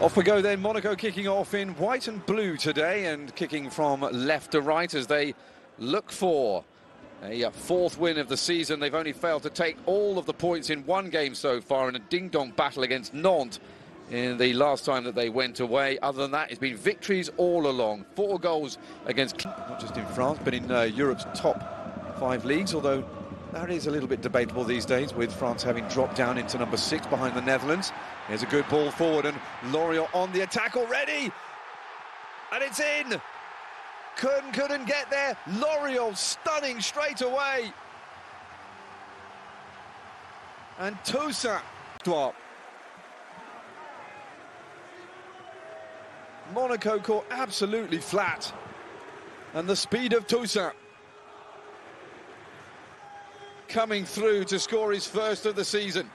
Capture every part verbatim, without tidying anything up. Off we go then, Monaco kicking off in white and blue today and kicking from left to right as they look for a fourth win of the season. They've only failed to take all of the points in one game so far in a ding-dong battle against Nantes in the last time that they went away. Other than that, it's been victories all along. Four goals against... Not just in France, but in uh, Europe's top five leagues, although that is a little bit debatable these days, with France having dropped down into number six behind the Netherlands. Here's a good ball forward, and Lorient on the attack already! And it's in! Couldn't, couldn't get there. Lorient stunning straight away. And Toussaint. Monaco caught absolutely flat. And the speed of Toussaint coming through to score his first of the season.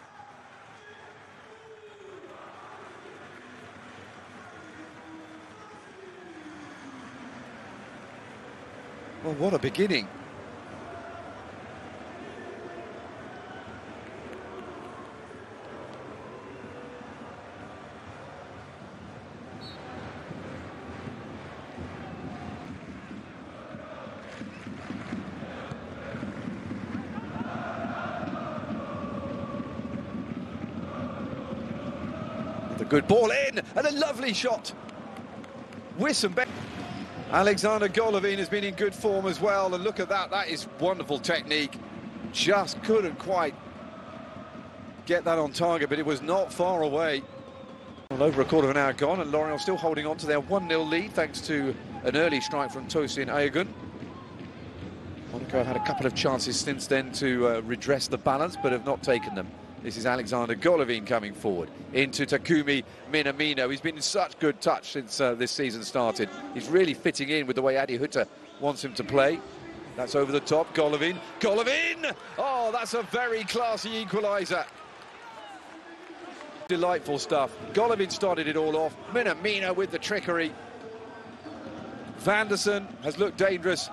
Well, what a beginning. Good ball in, and a lovely shot. Wissam Ben. Aleksandr Golovin has been in good form as well, and look at that, that is wonderful technique. Just couldn't quite get that on target, but it was not far away. Well, over a quarter of an hour gone, and Lorient still holding on to their one nil lead, thanks to an early strike from Tosin Ayagun. Monaco had a couple of chances since then to uh, redress the balance, but have not taken them. This is Aleksandr Golovin coming forward into Takumi Minamino. He's been in such good touch since uh, this season started. He's really fitting in with the way Adi Hütter wants him to play. That's over the top, Golovin. Golovin! Oh, that's a very classy equaliser. Delightful stuff. Golovin started it all off. Minamino with the trickery. Vanderson has looked dangerous.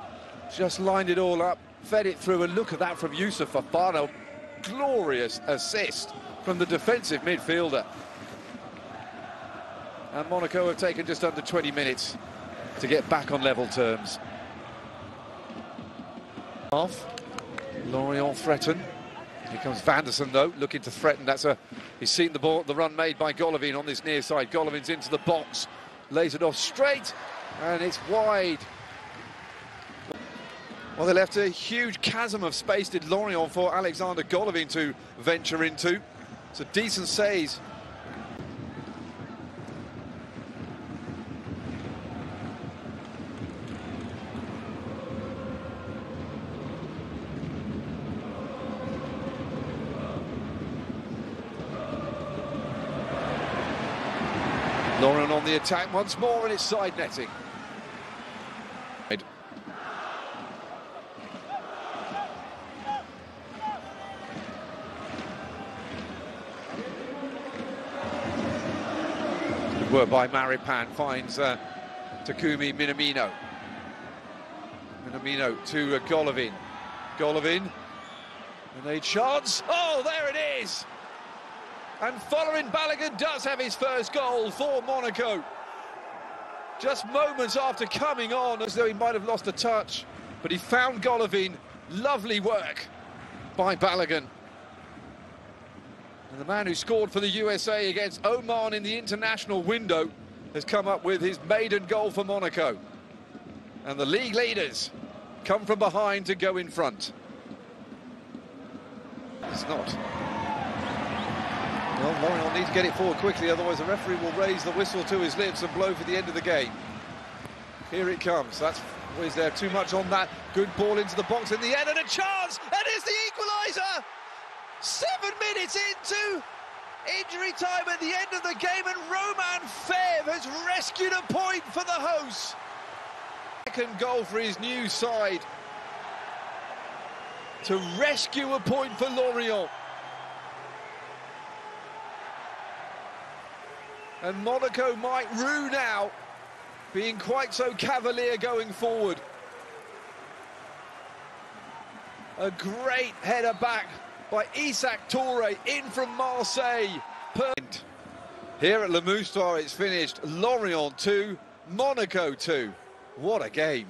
Just lined it all up, fed it through, and look at that from Youssef Fofana. Glorious assist from the defensive midfielder. And Monaco have taken just under twenty minutes to get back on level terms. Off. Lorient threaten. Here comes Vanderson, though, looking to threaten. That's a... He's seen the ball, the run made by Golovin on this near side. Golovin's into the box. Lays it off straight, and it's wide. Well, they left a huge chasm of space, did Lorient, for Aleksandr Golovin to venture into. It's a decent save. Lorient on the attack once more, and it's side netting. Work by Maripan, finds uh, Takumi Minamino. Minamino to uh, Golovin. Golovin, and they chance. Oh, there it is! And following, Balogun does have his first goal for Monaco. Just moments after coming on, as though he might have lost a touch, but he found Golovin. Lovely work by Balogun. And the man who scored for the U S A against Oman in the international window has come up with his maiden goal for Monaco. And the league leaders come from behind to go in front. It's not. Well, Lorient need to get it forward quickly, otherwise the referee will raise the whistle to his lips and blow for the end of the game. Here it comes. That's... Is there too much on that? Good ball into the box in the end, and a chance! And it's the equaliser! Seven minutes into injury time at the end of the game, and Roman Favre has rescued a point for the hosts. Second goal for his new side to rescue a point for Lorient. And Monaco might rue now being quite so cavalier going forward. A great header back by Isaac Touré, in from Marseille. Here at Le Moustoir, it's finished Lorient two, Monaco two. What a game.